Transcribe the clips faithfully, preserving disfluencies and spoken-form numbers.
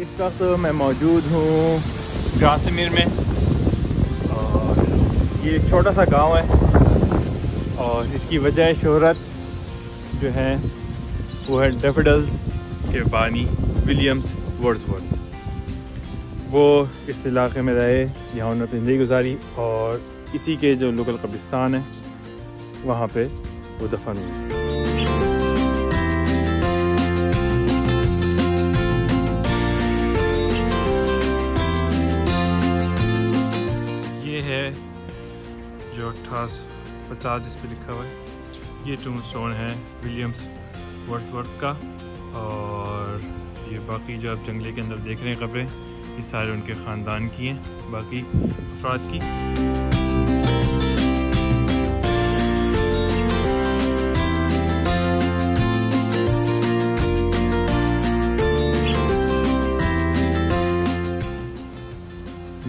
इस वक्त मैं मौजूद हूँ ग्रासमेर में और ये एक छोटा सा गांव है और इसकी वजह शोहरत जो है वो है डैफोडिल्स के बानी विलियम वर्ड्सवर्थ। वो इस इलाके में रहे, यहाँ उन्होंने ज़िंदगी गुजारी और इसी के जो लोकल कब्रिस्तान है वहाँ पे वो दफन हुए। ये है जो अट्ठास पचास जिस पे लिखा हुआ है, ये टूमस्टोन है विलियम वर्ड्सवर्थ का। और ये बाकी जो आप जंगले के अंदर देख रहे हैं कब्रें, ये सारे उनके ख़ानदान की हैं, बाकी अफराद की।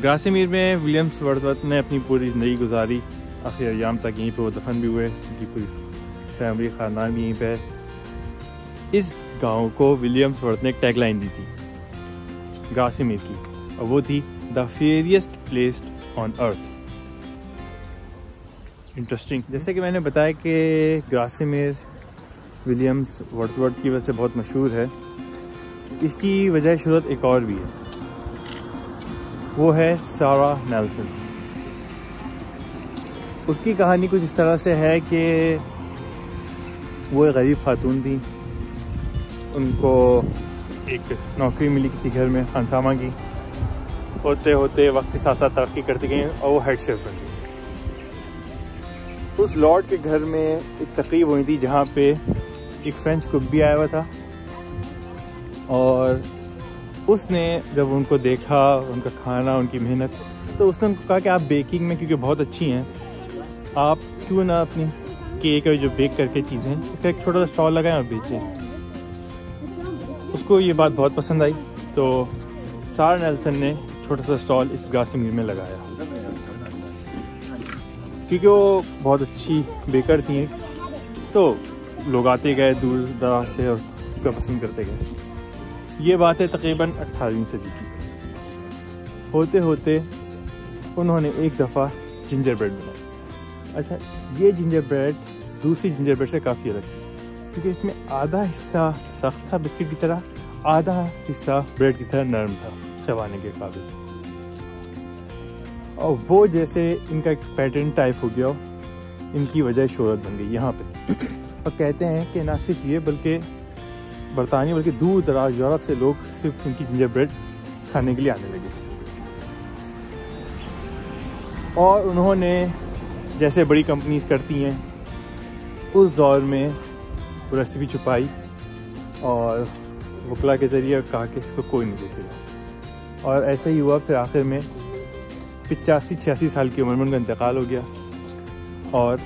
ग्रासमेर में विलियम वर्ड्सवर्थ ने अपनी पूरी ज़िंदगी गुजारी, आखिर अयाम तक यहीं पर वो दफन भी हुए, उनकी पूरी फैमिली ख़ानदान भी यहीं पर है। इस गांव को विलियम वर्ड्सवर्थ ने एक टैगलाइन दी थी ग्रासमेर की, और वो थी the fairest place on earth. Interesting. जैसे कि मैंने बताया कि ग्रासमेर विलियम वर्ड्सवर्थ की वजह से बहुत मशहूर है, इसकी वजह शहरत एक और भी है, वो है सारा नेल्सन। उसकी कहानी कुछ इस तरह से है कि वो एक गरीब खातून थी, उनको एक नौकरी मिली किसी घर में खानसामा की, होते होते वक्त के साथ साथ तरक्की करती गई और वो हेड शेफ बन गई। उस लॉर्ड के घर में एक तकरीब हुई थी जहाँ पे एक फ्रेंच कुक भी आया हुआ था और उसने जब उनको देखा, उनका खाना, उनकी मेहनत, तो उसने उनको कहा कि आप बेकिंग में क्योंकि बहुत अच्छी हैं, आप क्यों ना अपनी केक और जो बेक करके चीज़ें, इसका एक छोटा सा स्टॉल लगाएं और बेचें। उसको ये बात बहुत पसंद आई, तो सारा नेल्सन ने छोटा सा स्टॉल इस ग्रासमेर में लगाया। क्योंकि वो बहुत अच्छी बेकर थी, तो लोग आते गए दूर दराज से और उसका पसंद करते गए। ये बात है तकरीबन अट्ठारहवीं सदी की। होते होते उन्होंने एक दफ़ा जिंजर ब्रेड बनाया। अच्छा, ये जिंजर ब्रेड दूसरी जिंजर ब्रेड से काफ़ी अलग थी क्योंकि इसमें आधा हिस्सा सख्त था बिस्किट की तरह, आधा हिस्सा ब्रेड की तरह नरम था, चबाने के काबिल। और वो जैसे इनका एक पैटर्न टाइप हो गया, इनकी वजह शोहरत बन गई यहाँ पर। और कहते हैं कि ना सिर्फ ये बल्कि बरतानिया बल्कि दूर दराज यूरोप से लोग सिर्फ उनकी जिंजर ब्रेड खाने के लिए आने लगे। और उन्होंने जैसे बड़ी कंपनीज करती हैं उस दौर में रेसिपी छुपाई और वकला के ज़रिए कहा कि इसको कोई नहीं देखेगा। और ऐसा ही हुआ, फिर आखिर में पिचासी छियासी साल की उम्र में उनका इंतकाल हो गया और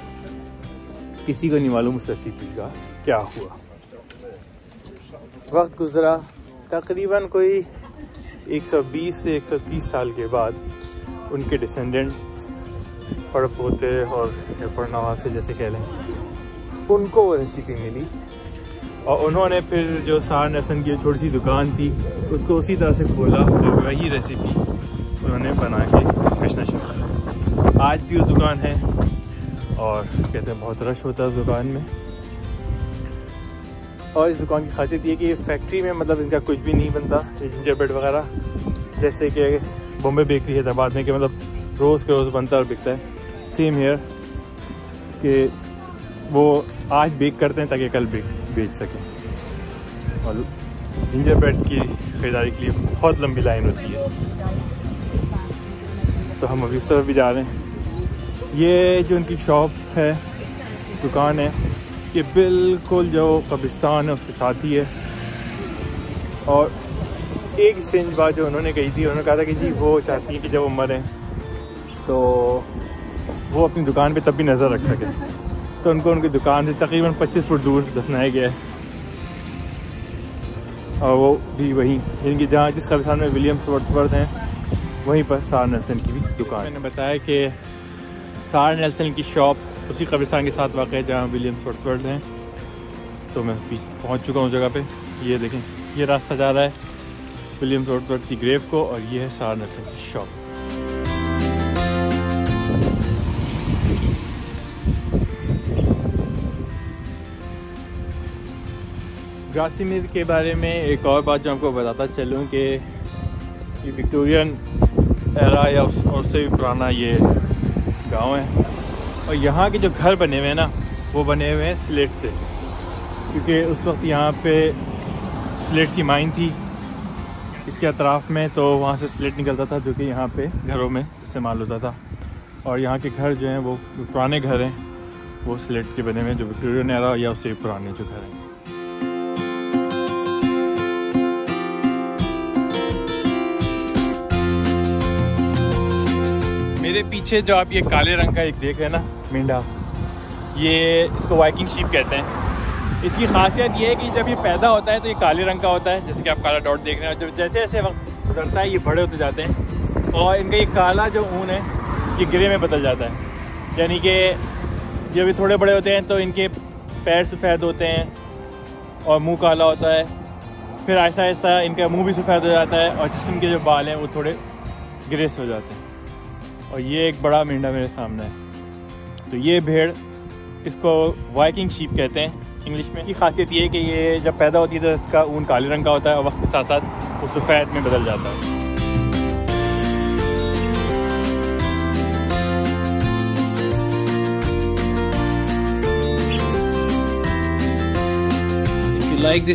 किसी को नहीं मालूम उस रेसिपी का क्या हुआ। वक्त गुज़रा, तकरीबन कोई एक सौ बीस से एक सौ तीस साल के बाद उनके डिसेंडेंट्स, पड़पोते और पड़नवासे जैसे कह लें, उनको वो रेसिपी मिली और उन्होंने फिर जो सारा नेल्सन की छोटी सी दुकान थी उसको उसी तरह से खोला और वही रेसिपी उन्होंने बना के बेचना शुरू किया। आज भी वो दुकान है और कहते हैं बहुत रश होता है उस दुकान में। और इस दुकान की खासियत ये कि फैक्ट्री में मतलब इनका कुछ भी नहीं बनता, जिंजर ब्रेड वगैरह, जैसे कि बॉम्बे बेकरी हैदराबाद में कि मतलब रोज़ के रोज़ बनता और बिकता है। सेम हेयर कि वो आज बेक करते हैं ताकि कल बेक बेच सकें। और जिंजर ब्रेड की खरीदारी के लिए बहुत लंबी लाइन होती है। तो हम अभी उस तरफ भी जा रहे हैं। ये जो उनकी शॉप है, दुकान है, ये बिल्कुल जो कब्रिस्तान है उसके साथ ही है। और एक स्ट्रेंज बात जो उन्होंने कही थी, उन्होंने कहा था कि जी वो चाहती है कि जब वो मरें तो वो अपनी दुकान पे तब भी नज़र रख सके, तो उनको उनकी दुकान से तकरीबन पच्चीस फुट दूर दफनाया गया है। और वो भी वहीं, इनकी जहाँ जिस कब्रिस्तान में विलियम वर्ड्सवर्थ हैं वहीं पर सारा नेल्सन की भी दुकान। मैंने बताया कि सारा नेल्सन की शॉप उसी कब्रिस्तान के साथ वाक़ है जहाँ विलियम वर्ड्सवर्थ हैं। तो मैं पहुँच चुका हूँ उस जगह पे। ये देखें, ये रास्ता जा रहा है विलियम वर्ड्सवर्थ की ग्रेव को, और ये है सारा नेल्सन की शॉप। ग्रासमेर के बारे में एक और बात जो आपको बताता चलूँ कि ये विक्टोरियन एरा या उससे भी पुराना ये गांव है, और यहाँ के जो घर बने हुए हैं ना वो बने हुए हैं स्लेट से, क्योंकि उस वक्त यहाँ पे स्लेट्स की माइन थी इसके अतराफ़ में, तो वहाँ से स्लेट निकलता था जो कि यहाँ पे घरों में इस्तेमाल होता था। और यहाँ के घर जो हैं वो पुराने घर हैं, वो स्लेट के बने हुए हैं जो विक्टोरियन एरा या उससे भी पुराने जो घर हैं। मेरे पीछे जो आप ये काले रंग का एक देख रहे हैं ना मेंढा, ये इसको वाइकिंग शीप कहते हैं। इसकी खासियत ये है कि जब ये पैदा होता है तो ये काले रंग का होता है, जैसे कि आप काला डॉट देख रहे हैं, जब जैसे जैसे वक्त गुजरता है ये बड़े होते जाते हैं और इनका ये काला जो ऊन है ये ग्रे में बदल जाता है। यानी कि जब ये थोड़े बड़े होते हैं तो इनके पैर सफ़ेद होते हैं और मुँह काला होता है, फिर ऐसा ऐसा इनका मुँह भी सफ़ेद हो जाता है और जिसम के जो बाल हैं वो थोड़े ग्रेस हो जाते हैं। और ये एक बड़ा मेंढा मेरे सामने है, तो ये भेड़ इसको वाइकिंग शीप कहते हैं इंग्लिश में। इसकी खासियत ये है कि ये जब पैदा होती है तो इसका ऊन काले रंग का होता है और वक्त के साथ साथ वो सफ़ेद में बदल जाता है। If you like this